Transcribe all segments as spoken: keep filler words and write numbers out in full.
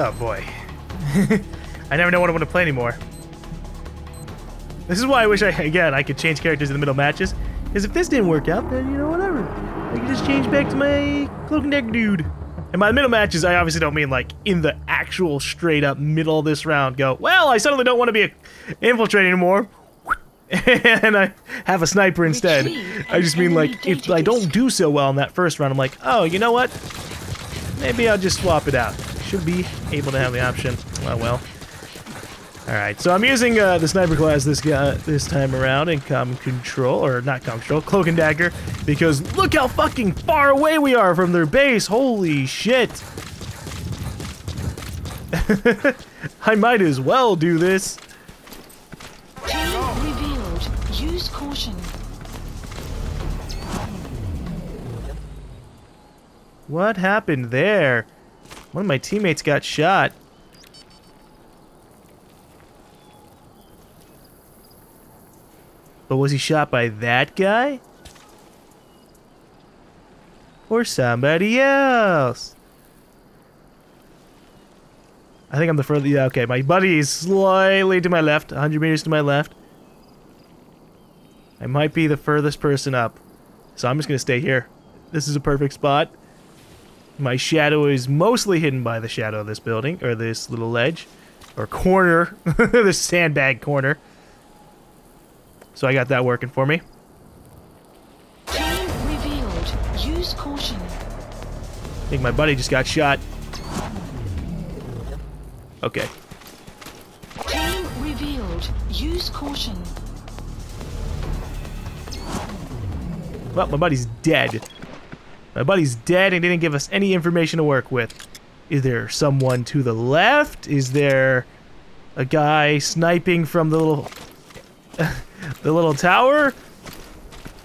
Oh boy. I never know what I want to play anymore. This is why I wish I, again, I could change characters in the middle of matches. Because if this didn't work out, then, you know, whatever. I can just change back to my Cloak and Dagger dude. And by middle matches, I obviously don't mean, like, in the actual straight-up middle of this round, go, well, I suddenly don't want to be an infiltrator anymore. And I have a sniper instead. I just mean, like, if I don't do so well in that first round, I'm like, oh, you know what? Maybe I'll just swap it out. Should be able to have the option. Oh, well. Alright, so I'm using uh, the sniper class this guy, this time around in Common Control, or not Common Control, Cloak and Dagger, because look how fucking far away we are from their base, holy shit! I might as well do this. Team revealed. Use caution. What happened there? One of my teammates got shot. But was he shot by that guy? Or somebody else? I think I'm the further. Yeah, okay, my buddy is slightly to my left, one hundred meters to my left. I might be the furthest person up. So I'm just gonna stay here. This is a perfect spot. My shadow is mostly hidden by the shadow of this building, or this little ledge, or corner, this sandbag corner. So I got that working for me. Team revealed. Use caution. I think my buddy just got shot. Okay. Team revealed. Use caution. Well, my buddy's dead. My buddy's dead and didn't give us any information to work with. Is there someone to the left? Is there a guy sniping from the little... the little tower?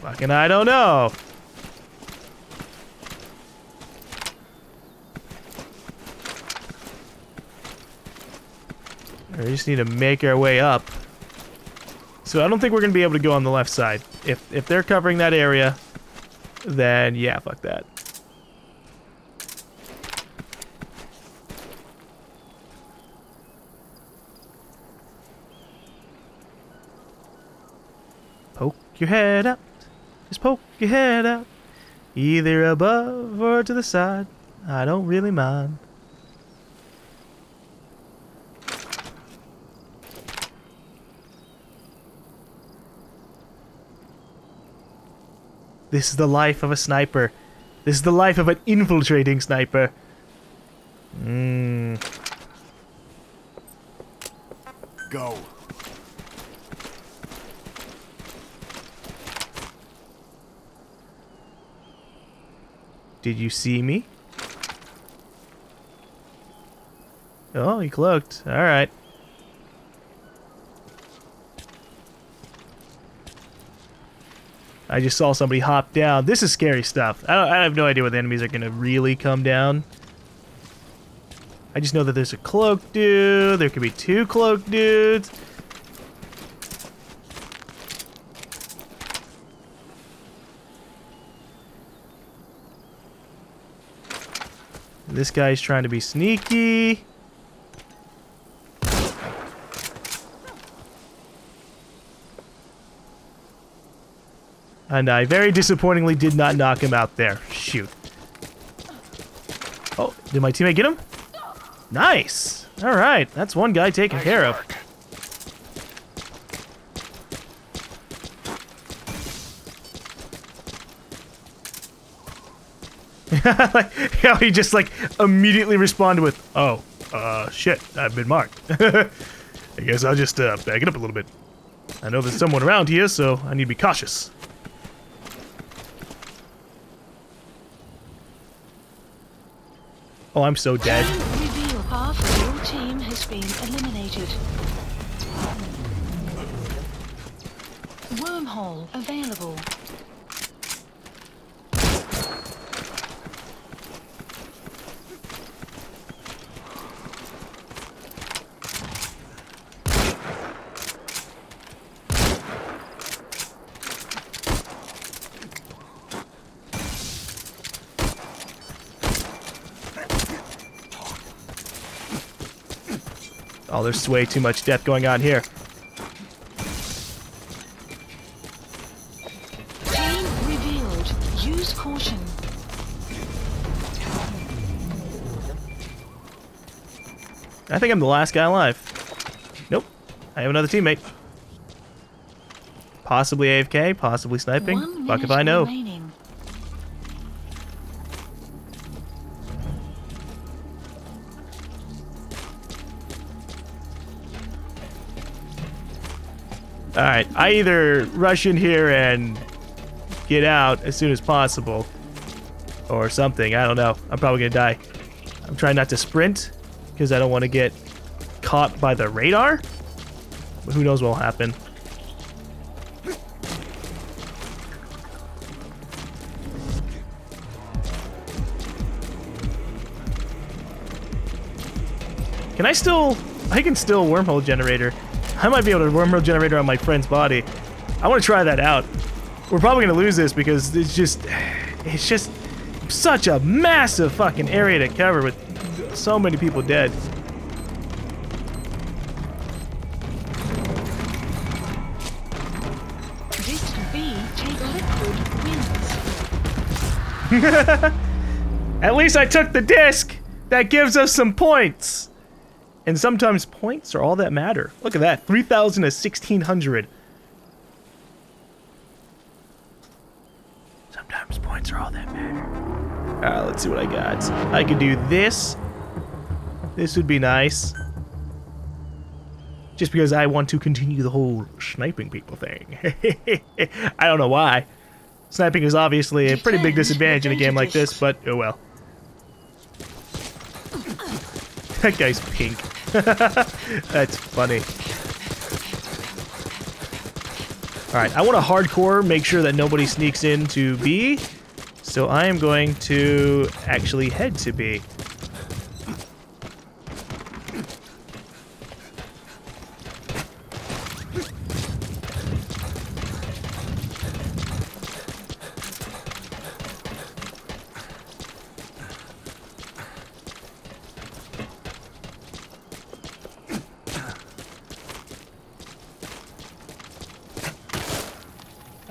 Fucking I don't know. We just need to make our way up. So I don't think we're gonna be able to go on the left side. If if they're covering that area, then yeah, fuck that. Poke your head out, just poke your head out, either above or to the side, I don't really mind. This is the life of a sniper. This is the life of an infiltrating sniper. Mmm. Go. Did you see me? Oh, he cloaked. Alright. I just saw somebody hop down. This is scary stuff. I, don't, I have no idea what the enemies are going to really come down. I just know that there's a cloaked dude. There could be two cloaked dudes. This guy's trying to be sneaky. And I very disappointingly did not knock him out there. Shoot. Oh, did my teammate get him? Nice! Alright, that's one guy taken care of. How he just like immediately responded with, "Oh, uh, shit, I've been marked." I guess I'll just uh, back it up a little bit. I know there's someone around here, so I need to be cautious. Oh, I'm so dead. Half your team has been eliminated. Wormhole available. Oh, there's way too much death going on here. Pain revealed. Use caution. I think I'm the last guy alive. Nope. I have another teammate. Possibly A F K, possibly sniping. Fuck if I know. Remaining. Alright, I either rush in here and get out as soon as possible or something. I don't know. I'm probably gonna die. I'm trying not to sprint because I don't want to get caught by the radar. But who knows what will happen. Can I still... I can still wormhole generator. I might be able to wormhole generator on my friend's body. I want to try that out. We're probably going to lose this because it's just... It's just such a massive fucking area to cover with so many people dead. District B, take Liquid wins. At least I took the disc! That gives us some points! And sometimes points are all that matter. Look at that, three thousand to sixteen hundred. Sometimes points are all that matter. Alright, let's see what I got. I could do this. This would be nice. Just because I want to continue the whole sniping people thing. I don't know why. Sniping is obviously a pretty big disadvantage in a game like this, but oh well. That guy's pink. That's funny. Alright, I want to hardcore make sure that nobody sneaks into B. So I am going to actually head to B.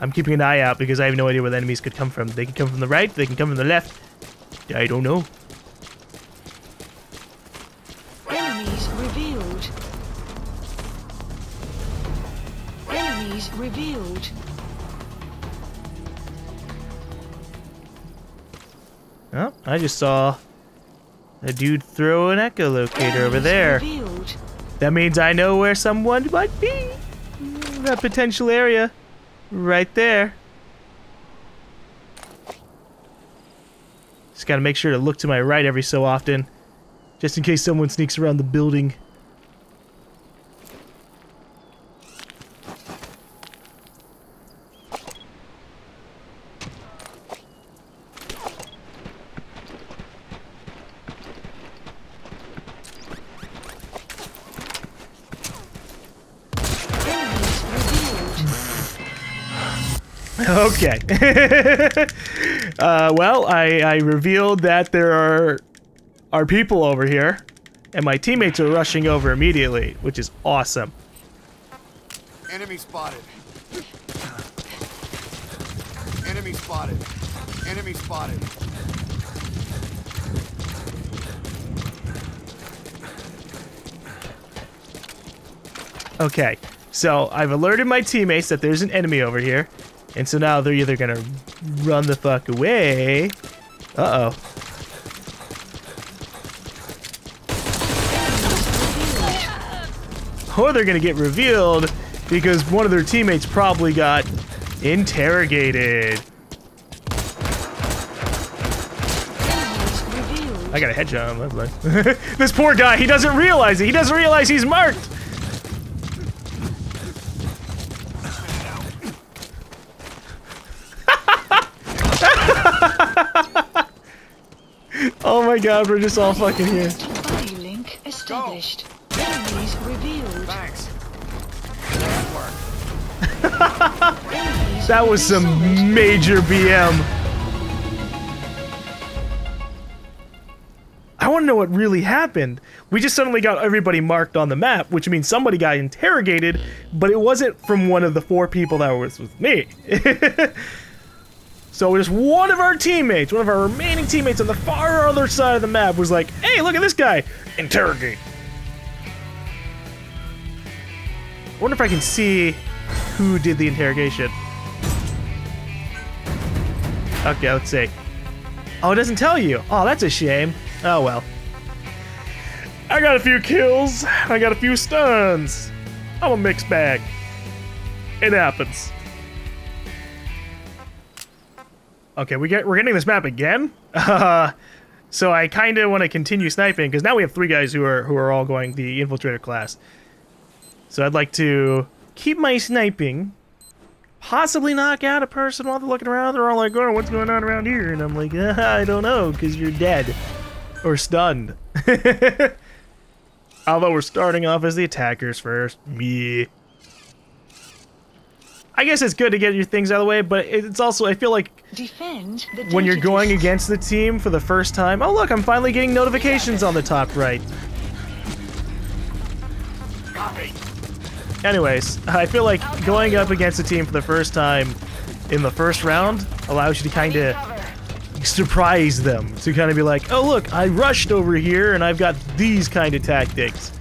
I'm keeping an eye out because I have no idea where the enemies could come from. They can come from the right, they can come from the left. I don't know. Enemies revealed. Enemies revealed. Oh, I just saw a dude throw an echolocator over there. Revealed. That means I know where someone might be. That potential area. Right there. Just gotta make sure to look to my right every so often, just in case someone sneaks around the building. Okay. uh, well, I, I revealed that there are, are people over here, and my teammates are rushing over immediately, which is awesome. Enemy spotted. Enemy spotted. Enemy spotted. Okay, so I've alerted my teammates that there's an enemy over here. And so now they're either gonna run the fuck away. Uh-oh. Or they're gonna get revealed because one of their teammates probably got interrogated. I got a headshot on my leg. This poor guy, he doesn't realize it. He doesn't realize he's marked. Oh my god, we're just all fucking here. Link established. Enemies revealed. Thanks. That was some major B M. I want don't know what really happened. We just suddenly got everybody marked on the map, which means somebody got interrogated, but it wasn't from one of the four people that was with me. So just one of our teammates, one of our remaining teammates on the far other side of the map was like, hey, look at this guy, interrogate. I wonder if I can see who did the interrogation. Okay, let's see. Oh, it doesn't tell you. Oh, that's a shame. Oh, well. I got a few kills. I got a few stuns. I'm a mixed bag. It happens. Okay, we get, we're getting this map again. Uh, so I kind of want to continue sniping, because now we have three guys who are, who are all going the Infiltrator class. So I'd like to keep my sniping. Possibly knock out a person while they're looking around. They're all like, oh, what's going on around here? And I'm like, uh, I don't know, because you're dead. Or stunned. Although we're starting off as the attackers first. Me. I guess it's good to get your things out of the way, but it's also, I feel like, defend the when you're going against the team for the first time. Oh, look, I'm finally getting notifications on the top right. Copy. Anyways, I feel like going up against a team for the first time in the first round allows you to kind of surprise them. To kind of be like, oh look, I rushed over here and I've got these kind of tactics.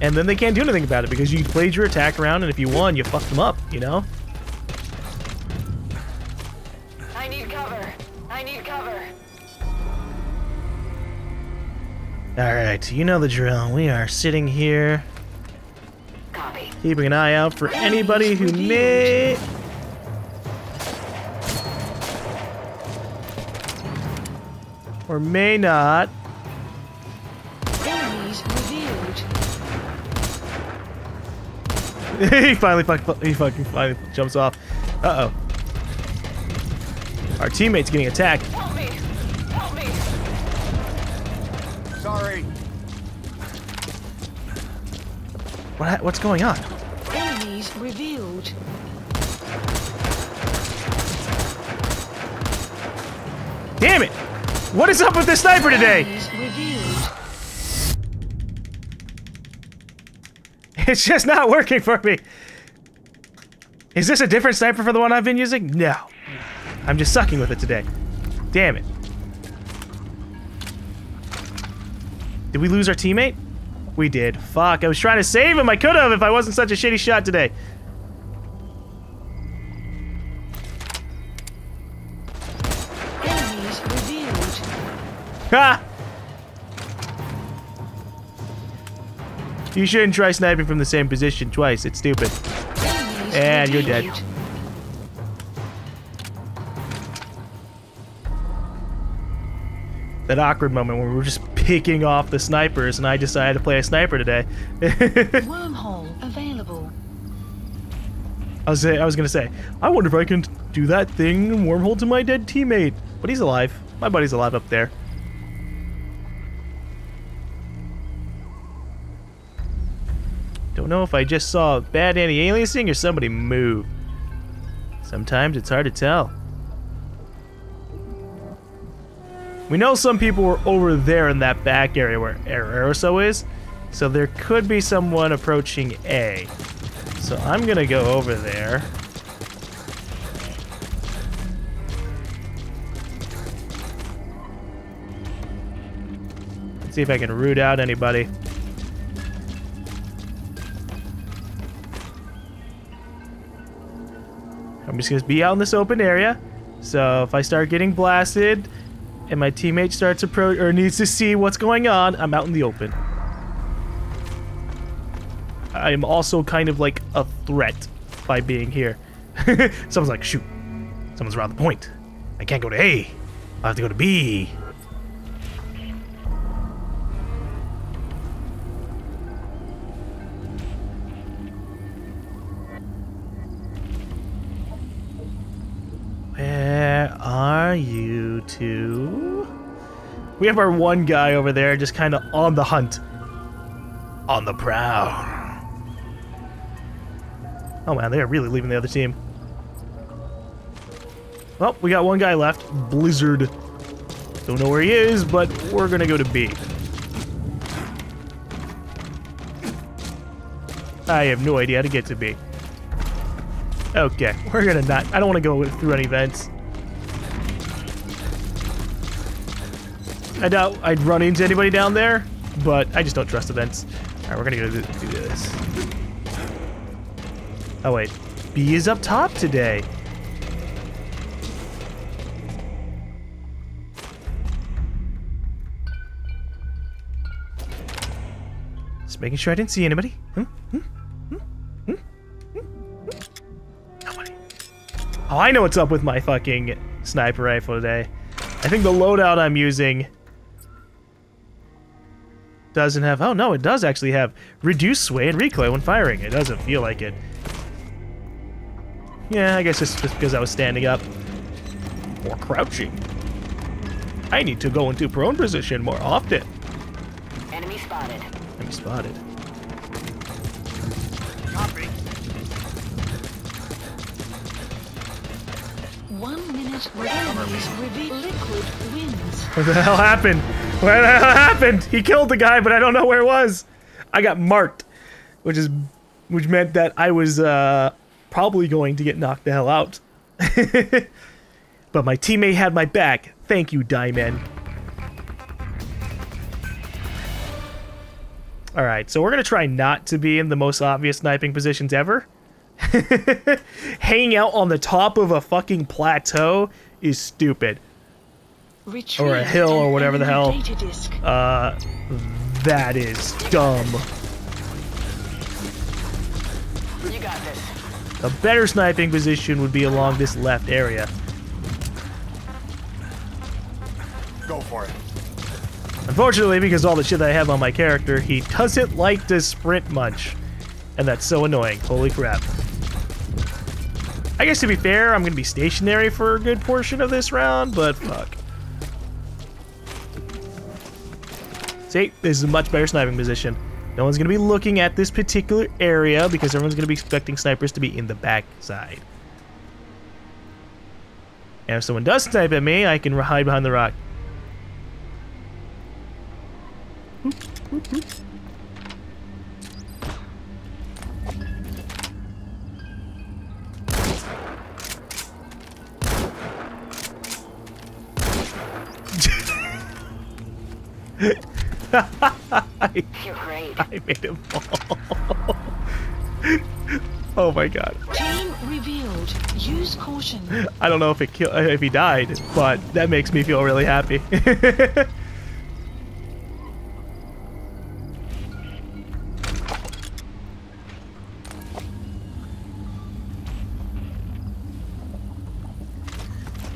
And then they can't do anything about it because you played your attack round, and if you won, you fucked them up, you know? I need cover. I need cover. Alright, you know the drill. We are sitting here. Keeping an eye out for anybody who may... or may not. he finally fuck, he fucking finally jumps off. Uh-oh. Our teammate's getting attacked. Help me. Help me. Sorry. What, what's going on? Enemies revealed. Damn it! What is up with this sniper today? It's just not working for me. Is this a different sniper from the one I've been using? No. I'm just sucking with it today. Damn it. Did we lose our teammate? We did. Fuck, I was trying to save him. I could have if I wasn't such a shitty shot today. Enemies revealed. Ha! You shouldn't try sniping from the same position twice. It's stupid. Enemies and revealed. You're dead. That awkward moment where we were just picking off the snipers and I decided to play a sniper today. Wormhole available. I was, I was gonna say, I wonder if I can do that thing and wormhole to my dead teammate. But he's alive. My buddy's alive up there. Don't know if I just saw bad anti-aliasing or somebody move. Sometimes it's hard to tell. We know some people were over there in that back area where Aeroso is, so there could be someone approaching A. So I'm gonna go over there. Let's see if I can root out anybody. I'm just gonna be out in this open area, so if I start getting blasted, and my teammate starts approach or needs to see what's going on, I'm out in the open. I'm also kind of like a threat by being here. Someone's like, shoot, someone's around the point. I can't go to A. I have to go to B. Where are you two? We have our one guy over there just kind of on the hunt. On the prowl. Oh man, they are really leaving the other team. Well, we got one guy left. Blizzard. Don't know where he is, but we're gonna go to B. I have no idea how to get to B. Okay, we're gonna not... I don't want to go through any vents. I doubt I'd run into anybody down there, but I just don't trust the vents. Alright, we're gonna go do this. Oh wait, B is up top today. Just making sure I didn't see anybody. Hmm? Hmm? Hmm? Hmm? Hmm? Nobody. Oh, I know what's up with my fucking sniper rifle today. I think the loadout I'm using doesn't have... Oh no, it does actually have reduced sway and recoil when firing. It doesn't feel like it. Yeah, I guess it's just because I was standing up. Or crouching. I need to go into prone position more often. Enemy spotted. Enemy spotted. Copy. One minute reveal. Liquid wins. What the hell happened? What the hell happened? He killed the guy, but I don't know where it was. I got marked, which is, which meant that I was uh, probably going to get knocked the hell out. But my teammate had my back. Thank you, Diamond. All right, so we're gonna try not to be in the most obvious sniping positions ever. Hanging out on the top of a fucking plateau is stupid. Or a hill, or whatever the hell. Uh, that is dumb. You got this. A better sniping position would be along this left area. Go for it. Unfortunately, because all the shit that I have on my character, he doesn't like to sprint much. And that's so annoying. Holy crap. I guess to be fair, I'm gonna be stationary for a good portion of this round, but fuck. See, this is a much better sniping position. No one's gonna be looking at this particular area because everyone's gonna be expecting snipers to be in the backside. And if someone does snipe at me, I can hide behind the rock. Oop, oop, oop. I, You're great. I made him fall. Oh my god. Team revealed. Use caution. I don't know if it kill if he died, but that makes me feel really happy.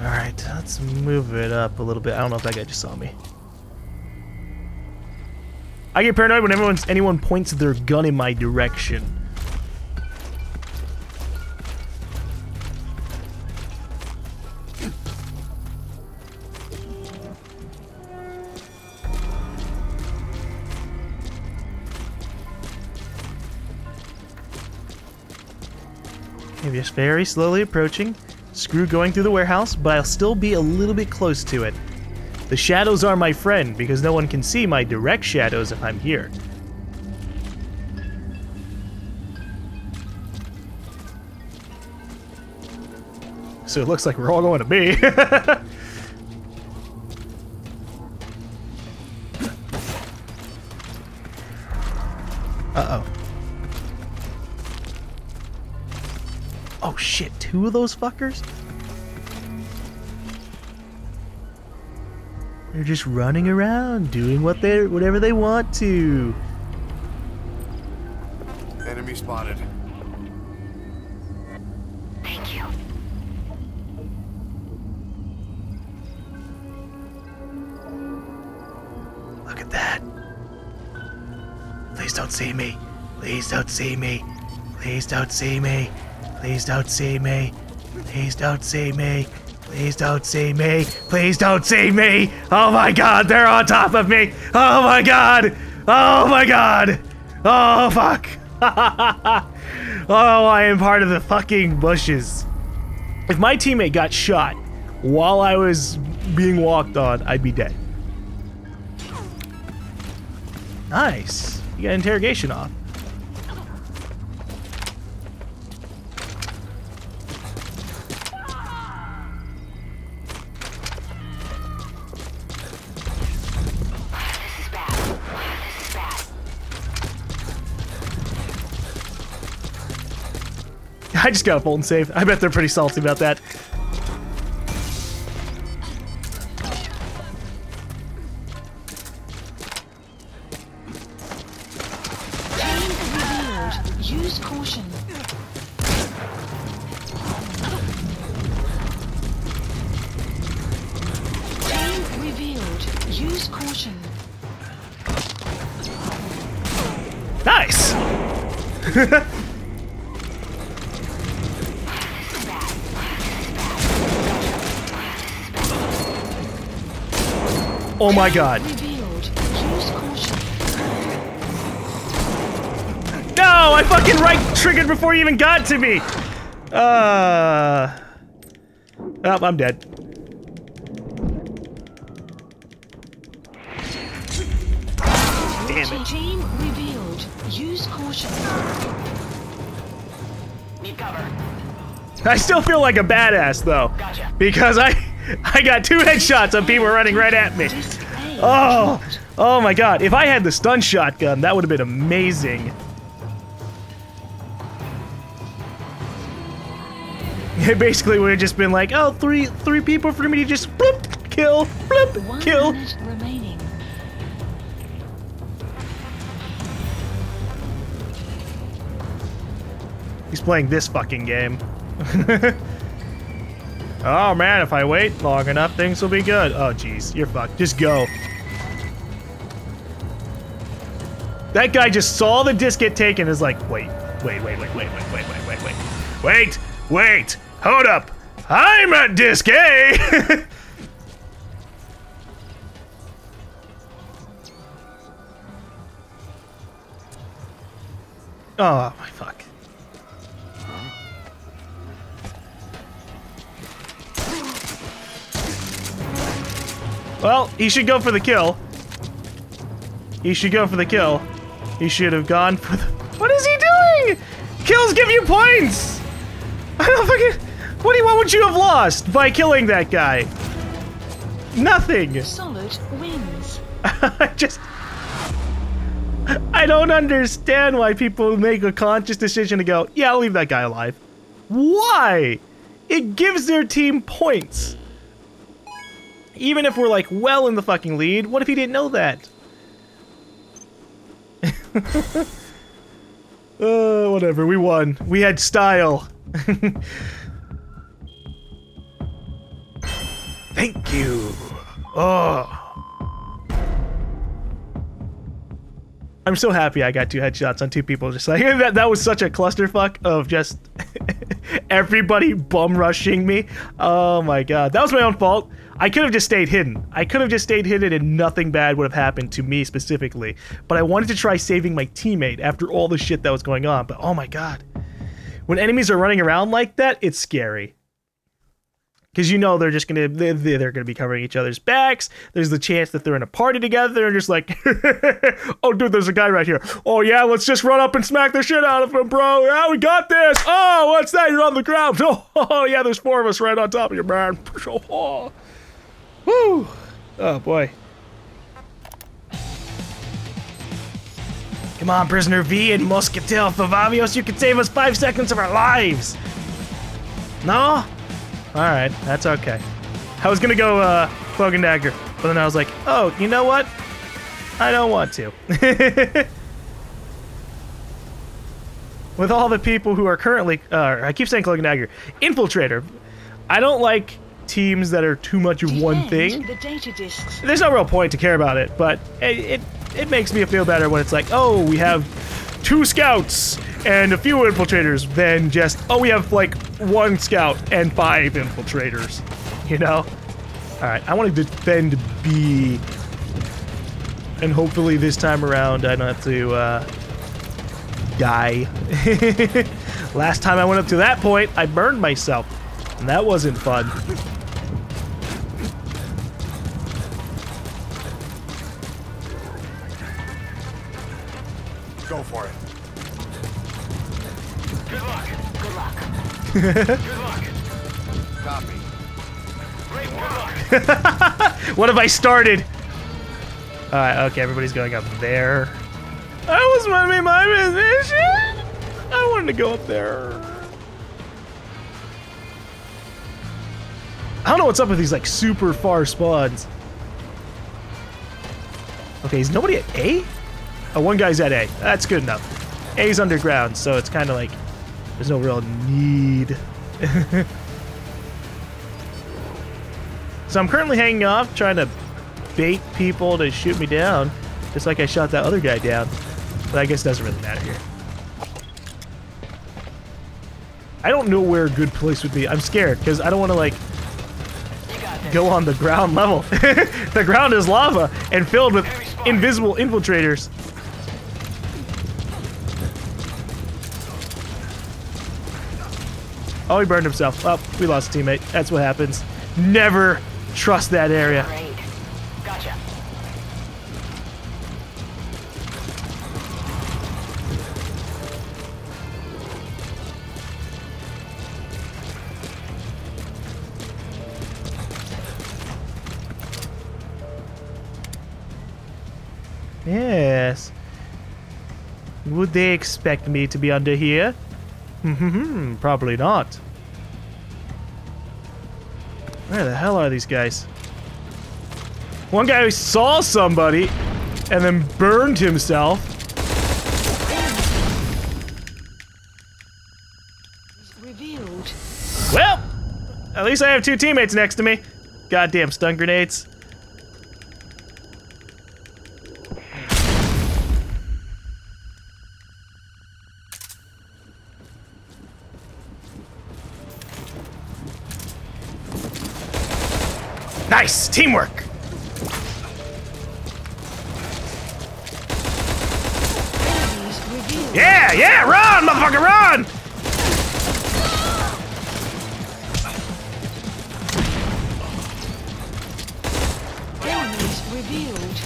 All right, let's move it up a little bit. I don't know if that guy just saw me. I get paranoid when everyone's, anyone points their gun in my direction. I'm just very slowly approaching. Screw going through the warehouse, but I'll still be a little bit close to it. The shadows are my friend, because no one can see my direct shadows if I'm here. So it looks like we're all going to B. Uh-oh. Oh shit, two of those fuckers? They're just running around, doing what they, whatever they want to. Enemy spotted. Thank you. Look at that. Please don't see me. Please don't see me. Please don't see me. Please don't see me. Please don't see me. Please don't see me. Please don't see me. Oh my god, they're on top of me. Oh my god. Oh my god. Oh fuck. Oh, I am part of the fucking bushes. If my teammate got shot while I was being walked on, I'd be dead. Nice. You got interrogation off. I just got a bolt and save. I bet they're pretty salty about that. Use caution. Game revealed. Use caution. Nice. Oh my god. No, I fucking right triggered before you even got to me! Uh... Oh, I'm dead. Damn it. Team revealed. Use caution. Need cover. I still feel like a badass, though. Gotcha. Because I... I got two headshots on people running right at me. Oh, oh my god. If I had the stun shotgun, that would have been amazing. It basically would have just been like, oh, three, three people for me to just bloop, kill, bloop, kill. He's playing this fucking game. Oh man, if I wait long enough, things will be good. Oh jeez, you're fucked. Just go. That guy just saw the disc get taken and is like, wait, wait, wait, wait, wait, wait, wait, wait, wait, wait. Wait, wait, hold up. I'm at disc A! Oh my fuck. Well, he should go for the kill. He should go for the kill. He should have gone for the... What is he doing? Kills give you points! I don't fucking... What do you want would you have lost by killing that guy? Nothing. Solid wins. I just... I don't understand why people make a conscious decision to go, yeah, I'll leave that guy alive. Why? It gives their team points. Even if we're like well in the fucking lead, what if he didn't know that? uh, whatever, we won. We had style. Thank you. Oh. I'm so happy I got two headshots on two people. Just like that, that was such a clusterfuck of just everybody bum rushing me. Oh my god, that was my own fault. I could have just stayed hidden. I could have just stayed hidden and nothing bad would have happened to me specifically. But I wanted to try saving my teammate after all the shit that was going on. But oh my god, when enemies are running around like that, it's scary. Because you know they're just gonna they're, they're gonna be covering each other's backs. There's the chance that they're in a party together and just like, oh dude, there's a guy right here. Oh yeah, let's just run up and smack the shit out of him, bro. Yeah, we got this. Oh, what's that? You're on the ground. Oh, oh yeah, there's four of us right on top of you, man. Oh, woo. Oh boy. Come on, prisoner V and Moscatel Favavios. You can save us five seconds of our lives. No. Alright, that's okay. I was gonna go, uh, Cloak and Dagger, but then I was like, oh, you know what? I don't want to. With all the people who are currently, uh, I keep saying Cloak and Dagger, Infiltrator. I don't like teams that are too much of one thing. There's no real point to care about it, but it, it, it makes me feel better when it's like, oh, we have two scouts and a few infiltrators than just, oh, we have like one scout and five infiltrators, you know? All right, I want to defend B, and hopefully this time around I don't have to uh, die. Last time I went up to that point, I burned myself, and that wasn't fun. Go for it. Good luck. Good luck. Good luck. Copy. Great work. What have I started? All right. Okay. Everybody's going up there. I was running my mission. I wanted to go up there. I don't know what's up with these like super far spawns. Okay, is nobody at A? Oh, one guy's at A. That's good enough. A's underground, so it's kind of like there's no real need. So I'm currently hanging off, trying to bait people to shoot me down, just like I shot that other guy down. But I guess it doesn't really matter here. I don't know where a good place would be. I'm scared because I don't want to like go on the ground level. The ground is lava and filled with invisible infiltrators. Oh, he burned himself. Oh, we lost a teammate. That's what happens. Never trust that area. Gotcha. Yes. Would they expect me to be under here? Hmm, probably not. Where the hell are these guys? One guy who saw somebody and then burned himself. Revealed. Well, at least I have two teammates next to me. Goddamn stun grenades. Nice! Teamwork! Yeah! Yeah! Run, motherfucker! Run! Revealed.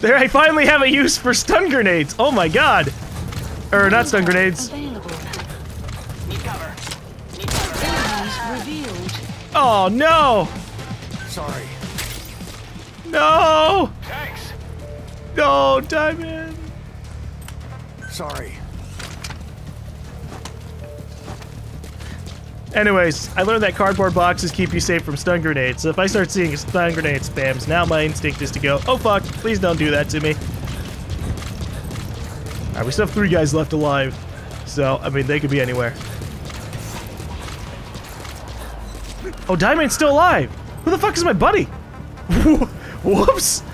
There, I finally have a use for stun grenades! Oh my god! Or not stun grenades. Oh no! Sorry. No! Thanks. No, Diamond. Sorry. Anyways, I learned that cardboard boxes keep you safe from stun grenades. So if I start seeing stun grenade spams, now my instinct is to go, oh fuck, please don't do that to me. Alright, we still have three guys left alive. So, I mean, they could be anywhere. Oh, Diamond's still alive! Who the fuck is my buddy? Whoops!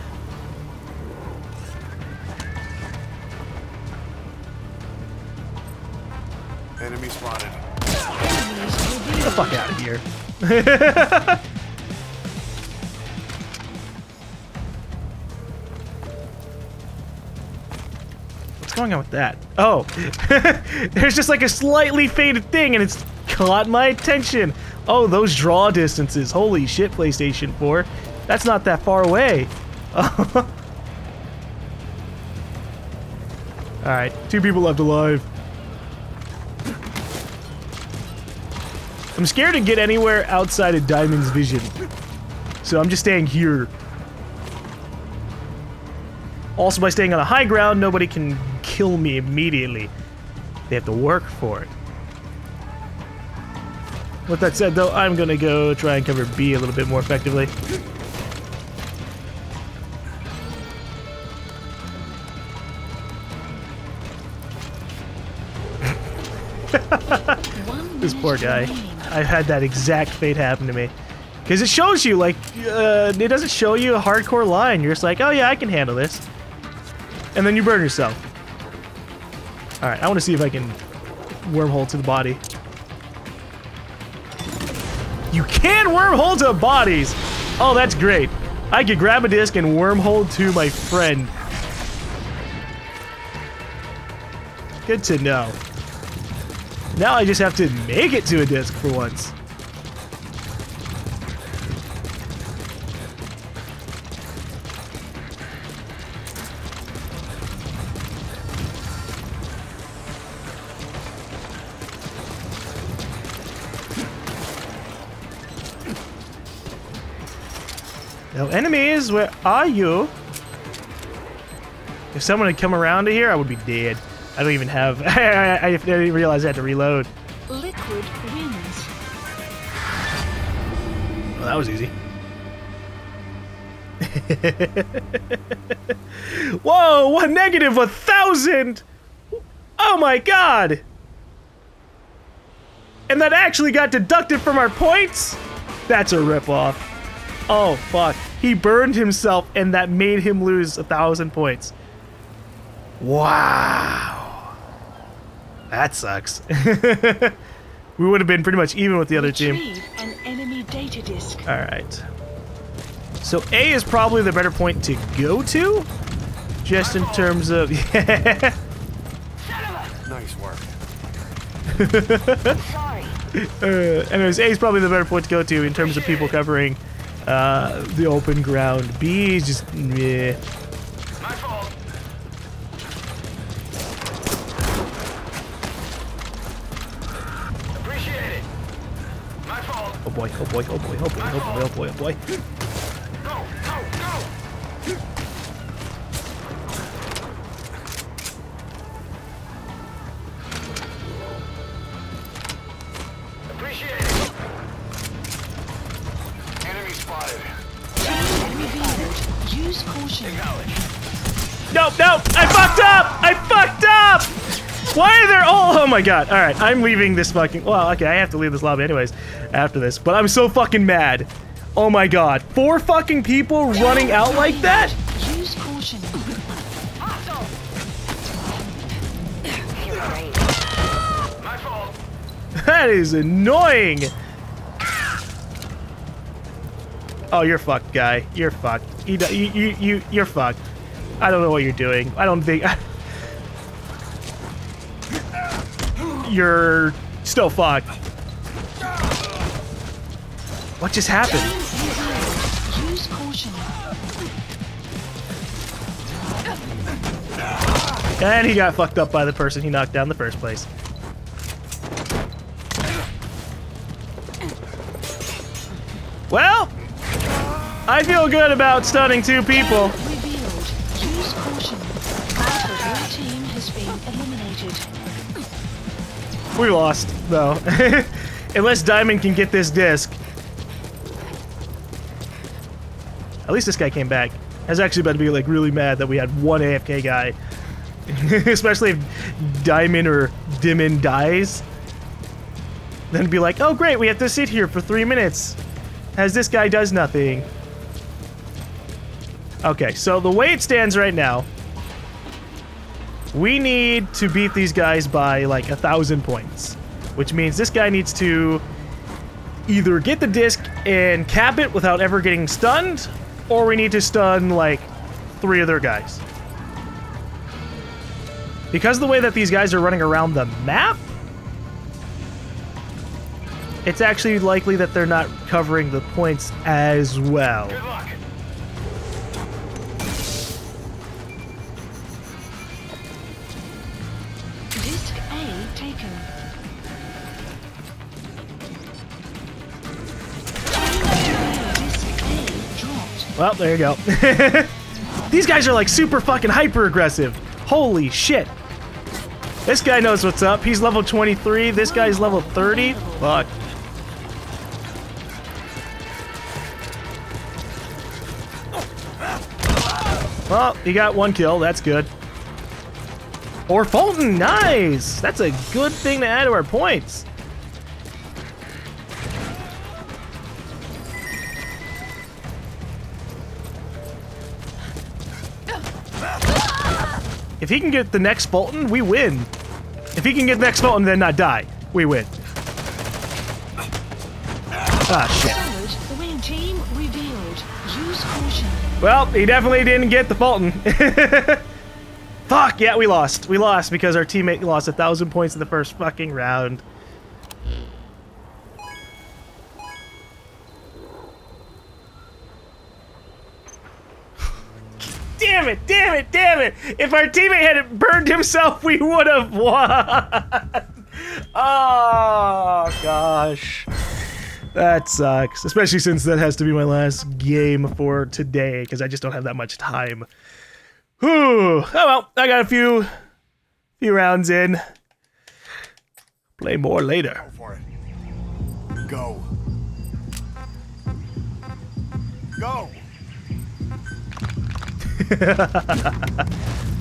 Enemy spotted. Get the fuck out of here. What's going on with that? Oh! There's just like a slightly faded thing and it's caught my attention! Oh, those draw distances. Holy shit, PlayStation four. That's not that far away. Alright, two people left alive. I'm scared to get anywhere outside of Diamond's vision. So I'm just staying here. Also, by staying on a high ground, nobody can kill me immediately. They have to work for it. With that said, though, I'm gonna go try and cover B a little bit more effectively. This poor guy. I've had that exact fate happen to me. Because it shows you, like, uh, it doesn't show you a hardcore line. You're just like, oh yeah, I can handle this. And then you burn yourself. Alright, I want to see if I can wormhole to the body. You can wormhole to bodies! Oh, that's great. I could grab a disc and wormhole to my friend. Good to know. Now I just have to make it to a disc for once. No enemies! Where are you? If someone had come around to here, I would be dead. I don't even have... I, I, I didn't realize I had to reload. Liquid wins. Well, that was easy. Whoa! What negative a thousand? Oh my god! And that actually got deducted from our points? That's a ripoff. Oh fuck. He burned himself and that made him lose a thousand points. Wow. That sucks. We would have been pretty much even with the other team. An enemy data disk. Alright. So A is probably the better point to go to. Just in terms of nice work. Sorry. Uh, anyways, A is probably the better point to go to in terms of people covering uh, the open ground. B is just meh. My fault. Appreciate it. My fault. Oh boy! Oh boy! Oh boy! Oh boy! Oh boy! Oh boy! Oh boy! Oh boy. Nope, nope! I fucked up! I fucked up! Why are there all- oh my god. Alright, I'm leaving this fucking- well, okay, I have to leave this lobby anyways after this, but I'm so fucking mad. Oh my god. Four fucking people running out like that? Use caution. My fault. That is annoying! Oh, you're fucked, guy. You're fucked. You, you, you, you, you're fucked. I don't know what you're doing. I don't think... You're still fucked. What just happened? Use caution. And he got fucked up by the person he knocked down in the first place. Well... I feel good about stunning two people. Use caution. Your team has been eliminated. We lost, though. Unless Diamond can get this disc. At least this guy came back. I was actually about to be like really mad that we had one A F K guy. Especially if Diamond or Dimin dies. Then be like, oh great, we have to sit here for three minutes. As this guy does nothing. Okay, so the way it stands right now, we need to beat these guys by like a thousand points, which means this guy needs to either get the disc and cap it without ever getting stunned, or we need to stun like three other guys. Because of the way that these guys are running around the map, it's actually likely that they're not covering the points as well. Good luck. Well, there you go. These guys are like super fucking hyper aggressive. Holy shit. This guy knows what's up. He's level twenty-three. This guy's level thirty. Fuck. Well, he got one kill. That's good. Or Fulton. Nice. That's a good thing to add to our points. If he can get the next Fulton, we win. If he can get the next Fulton and then not die, we win. Ah, shit. Well, he definitely didn't get the Fulton. Fuck, yeah, we lost. We lost because our teammate lost a thousand points in the first fucking round. Damn it, damn it, damn it! If our teammate hadn't burned himself, we would have won! Oh, gosh. That sucks, especially since that has to be my last game for today, because I just don't have that much time. Whew. Oh well, I got a few, few rounds in. Play more later. Go for it. Go. Go.